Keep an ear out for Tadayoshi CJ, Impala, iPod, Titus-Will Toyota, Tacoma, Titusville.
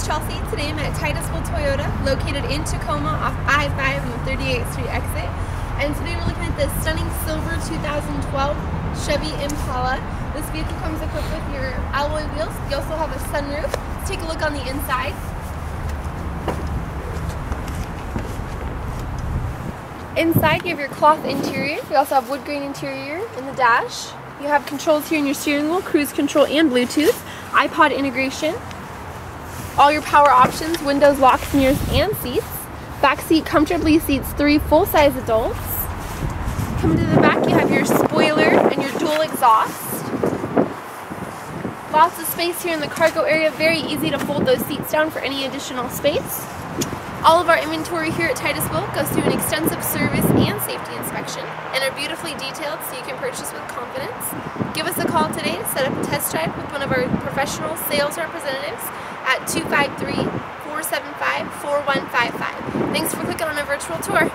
name's Chelsea. Today I'm at Titus-Will Toyota, located in Tacoma off I-5 and the 38th Street exit. And today we're looking at this stunning silver 2012 Chevy Impala. This vehicle comes equipped with your alloy wheels. You also have a sunroof. Let's take a look on the inside. Inside you have your cloth interior. You also have wood grain interior in the dash. You have controls here in your steering wheel, cruise control and Bluetooth, iPod integration, all your power options, windows, locks, mirrors, and seats. Back seat comfortably seats 3 full-size adults. Coming to the back, you have your spoiler and your dual exhaust. Lots of space here in the cargo area, very easy to fold those seats down for any additional space. All of our inventory here at Titusville goes through an extensive service and safety inspection and are beautifully detailed so you can purchase with confidence. Give us a call today to set up a test drive with one of our professional sales representatives at 253-475-4155. Thanks for clicking on a virtual tour.